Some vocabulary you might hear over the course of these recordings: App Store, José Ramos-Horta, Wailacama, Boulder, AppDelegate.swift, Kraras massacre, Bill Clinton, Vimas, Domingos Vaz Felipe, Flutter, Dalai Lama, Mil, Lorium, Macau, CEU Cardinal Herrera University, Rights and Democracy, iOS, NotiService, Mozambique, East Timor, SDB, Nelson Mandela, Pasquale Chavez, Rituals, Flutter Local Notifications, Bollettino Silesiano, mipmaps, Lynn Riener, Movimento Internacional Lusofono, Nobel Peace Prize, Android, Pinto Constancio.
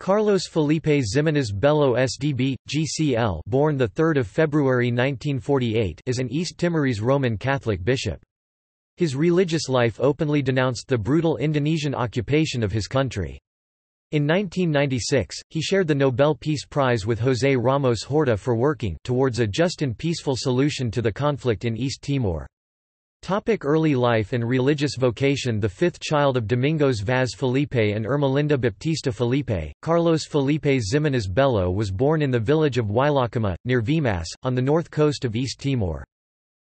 Carlos Filipe Ximenes Belo SDB, GCL, born the 3rd of February 1948, is an East Timorese Roman Catholic bishop. His religious life openly denounced the brutal Indonesian occupation of his country. In 1996, he shared the Nobel Peace Prize with José Ramos-Horta for working towards a just and peaceful solution to the conflict in East Timor. Early life and religious vocation. The fifth child of Domingos Vaz Felipe and Ermelinda Baptista Felipe, Carlos Filipe Ximenes Belo was born in the village of Wailacama, near Vimas, on the north coast of East Timor.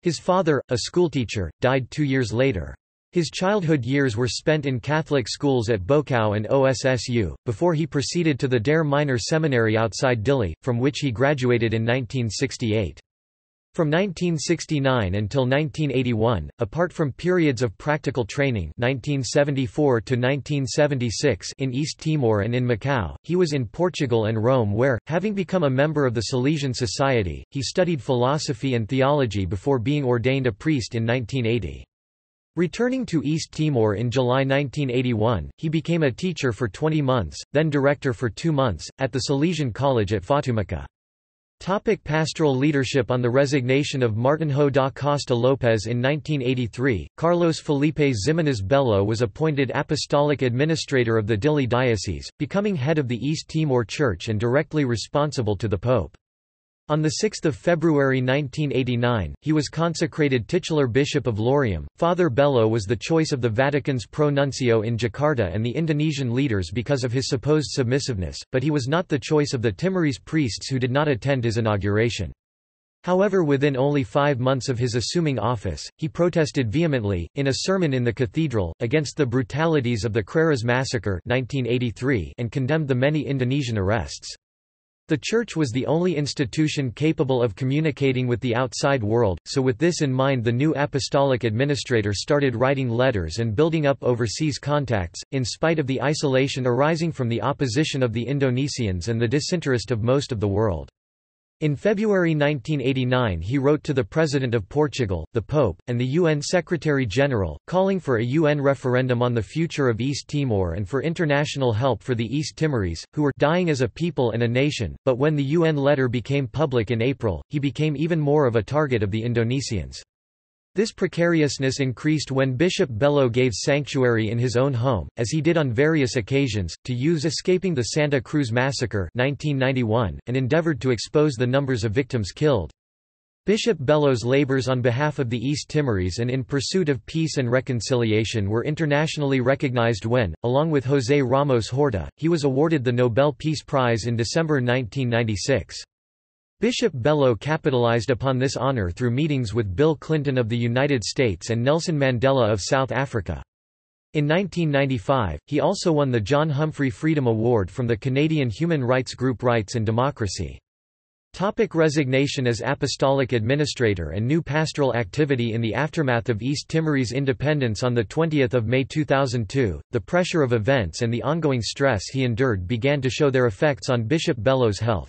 His father, a schoolteacher, died 2 years later. His childhood years were spent in Catholic schools at Bocau and OSSU, before he proceeded to the Dare Minor Seminary outside Dili, from which he graduated in 1968. From 1969 until 1981, apart from periods of practical training 1974 to 1976 in East Timor and in Macau, he was in Portugal and Rome where, having become a member of the Salesian Society, he studied philosophy and theology before being ordained a priest in 1980. Returning to East Timor in July 1981, he became a teacher for 20 months, then director for 2 months, at the Salesian College at Fatumaca. Pastoral leadership. On the resignation of Martinho da Costa Lopes in 1983, Carlos Filipe Ximenes Belo was appointed Apostolic Administrator of the Dili Diocese, becoming head of the East Timor Church and directly responsible to the Pope. On 6 February 1989, he was consecrated titular Bishop of Lorium. Father Belo was the choice of the Vatican's pro nuncio in Jakarta and the Indonesian leaders because of his supposed submissiveness, but he was not the choice of the Timorese priests who did not attend his inauguration. However, within only 5 months of his assuming office, he protested vehemently, in a sermon in the cathedral, against the brutalities of the Kraras massacre 1983 and condemned the many Indonesian arrests. The Church was the only institution capable of communicating with the outside world, so with this in mind the new apostolic administrator started writing letters and building up overseas contacts, in spite of the isolation arising from the opposition of the Indonesians and the disinterest of most of the world. In February 1989 he wrote to the President of Portugal, the Pope, and the UN Secretary-General, calling for a UN referendum on the future of East Timor and for international help for the East Timorese, who were dying as a people and a nation, but when the UN letter became public in April, he became even more of a target of the Indonesians. This precariousness increased when Bishop Belo gave sanctuary in his own home, as he did on various occasions, to youths escaping the Santa Cruz Massacre 1991, and endeavored to expose the numbers of victims killed. Bishop Belo's labors on behalf of the East Timorese and in pursuit of peace and reconciliation were internationally recognized when, along with José Ramos Horta, he was awarded the Nobel Peace Prize in December 1996. Bishop Belo capitalized upon this honor through meetings with Bill Clinton of the United States and Nelson Mandela of South Africa. In 1995, he also won the John Humphrey Freedom Award from the Canadian human rights group Rights and Democracy. Resignation as Apostolic Administrator and new pastoral activity. In the aftermath of East Timorese independence on 20 May 2002, the pressure of events and the ongoing stress he endured began to show their effects on Bishop Belo's health.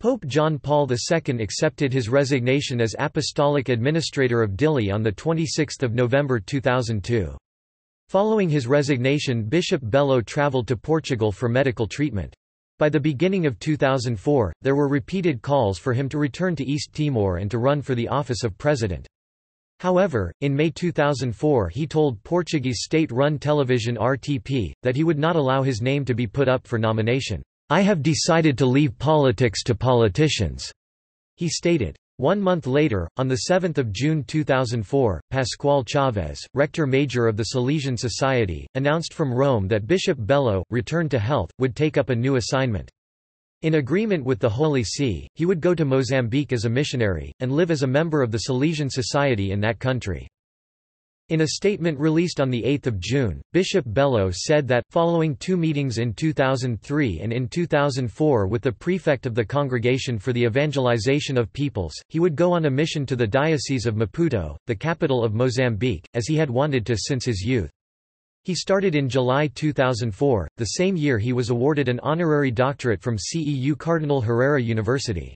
Pope John Paul II accepted his resignation as Apostolic Administrator of Dili on 26 November 2002. Following his resignation, Bishop Belo traveled to Portugal for medical treatment. By the beginning of 2004, there were repeated calls for him to return to East Timor and to run for the office of president. However, in May 2004 he told Portuguese state-run television RTP, that he would not allow his name to be put up for nomination. "I have decided to leave politics to politicians," he stated. 1 month later, on 7 June 2004, Pasquale Chavez, Rector Major of the Salesian Society, announced from Rome that Bishop Belo, returned to health, would take up a new assignment. In agreement with the Holy See, he would go to Mozambique as a missionary, and live as a member of the Salesian Society in that country. In a statement released on 8 June, Bishop Belo said that, following two meetings in 2003 and in 2004 with the prefect of the Congregation for the Evangelization of Peoples, he would go on a mission to the Diocese of Maputo, the capital of Mozambique, as he had wanted to since his youth. He started in July 2004, the same year he was awarded an honorary doctorate from CEU Cardinal Herrera University.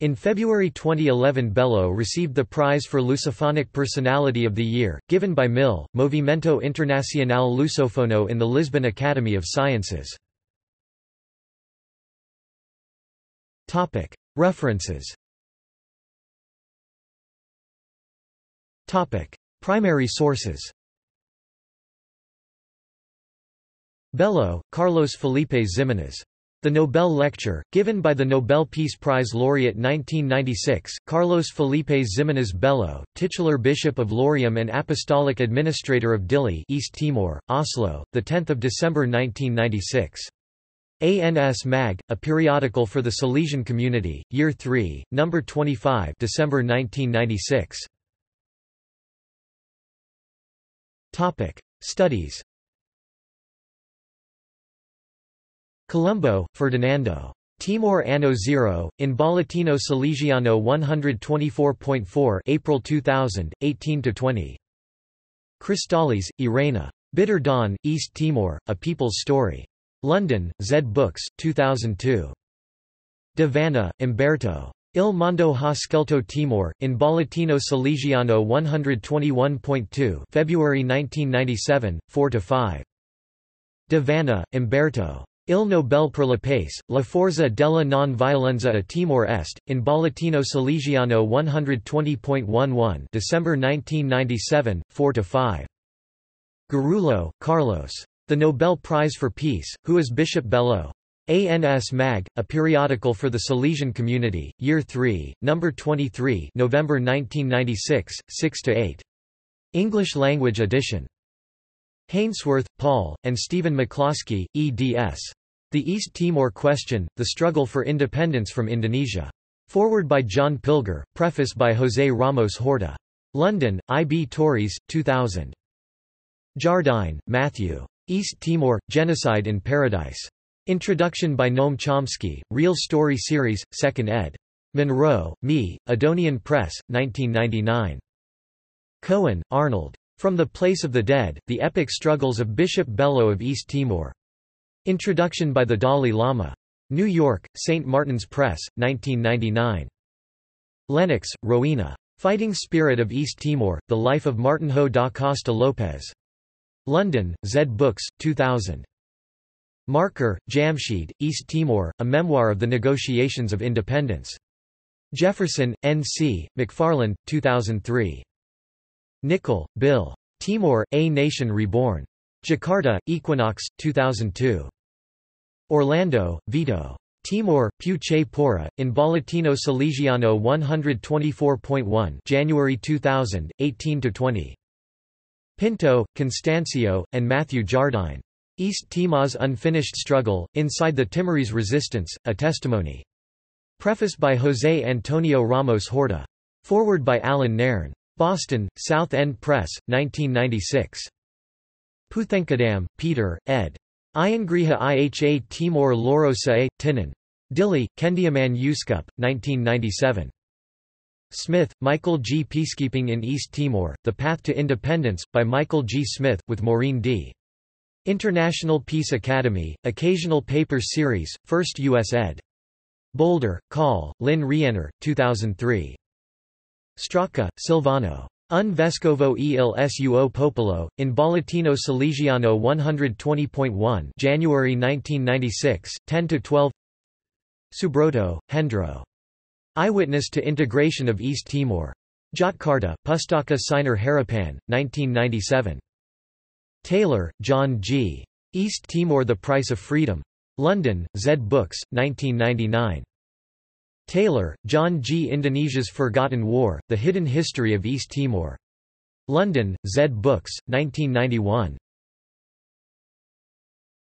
In February 2011, Belo received the prize for Lusophonic Personality of the Year, given by MIL, Movimento Internacional Lusofono, in the Lisbon Academy of Sciences. References. Primary sources. Belo, Carlos Filipe Ximenes. The Nobel Lecture, given by the Nobel Peace Prize laureate 1996, Carlos Filipe Ximenes Belo, titular Bishop of Lorium and Apostolic Administrator of Dili, East Timor, Oslo, 10 December 1996. ANS Mag, a periodical for the Salesian community, Year 3, No. 25 December 1996. Studies. Colombo, Ferdinando. Timor Anno Zero, in Bollettino Silesiano 124.4 April 2000, 18–20. Cristales, Irena. Bitter Dawn, East Timor, A People's Story. London, Zed Books, 2002. D'Avana, Umberto. Il Mondo ha scelto Timor, in Bollettino Silesiano 121.2 February 1997, 4–5. D'Avana, Umberto. Il Nobel per la Pace, La Forza della Non Violenza a Timor Est, in Bollettino Silesiano 120.11 December 1997, 4–5. Garullo, Carlos. The Nobel Prize for Peace, Who is Bishop Belo? ANS Mag, a periodical for the Salesian community, Year 3, No. 23 November 1996, 6–8. English-language edition. Hainsworth, Paul, and Stephen McCloskey, eds. The East Timor Question, The Struggle for Independence from Indonesia. Foreword by John Pilger, preface by José Ramos-Horta. London, IB Torres, 2000. Jardine, Matthew. East Timor, Genocide in Paradise. Introduction by Noam Chomsky, Real Story Series, 2nd ed. Monroe, Me, Adonian Press, 1999. Cohen, Arnold. From the Place of the Dead, The Epic Struggles of Bishop Belo of East Timor. Introduction by the Dalai Lama. New York, St. Martin's Press, 1999. Lennox, Rowena. Fighting Spirit of East Timor, The Life of Martinho da Costa Lopes. London, Zed Books, 2000. Marker, Jamshid, East Timor, A Memoir of the Negotiations of Independence. Jefferson, N.C., McFarland, 2003. Nichol, Bill. Timor, A Nation Reborn. Jakarta, Equinox, 2002. Orlando, Vito. Timor, Puche Pora, in Bollettino Silesiano 124.1 January 2000, 18–20. Pinto, Constancio, and Matthew Jardine. East Timor's Unfinished Struggle, Inside the Timorese Resistance, A Testimony. Preface by José Antonio Ramos Horta. Foreword by Alan Nairn. Boston, South End Press, 1996. Puthenkadam, Peter, ed. Iangriha Iha Timor Loro Sae, Tinan. Dili, Kendiaman Uskup, 1997. Smith, Michael G. Peacekeeping in East Timor, The Path to Independence, by Michael G. Smith, with Maureen D. International Peace Academy, Occasional Paper Series, 1st U.S. ed. Boulder, Call, Lynn Riener, 2003. Straka, Silvano. Un vescovo il suo popolo, in Bollettino Silesiano 120.1 January 1996, 10–12. Subroto, Hendro. Eyewitness to Integration of East Timor. Jakarta, Pustaka Sinar Harapan, 1997. Taylor, John G. East Timor The Price of Freedom. London, Zed Books, 1999. Taylor, John G. Indonesia's Forgotten War, The Hidden History of East Timor. London, Zed Books, 1991.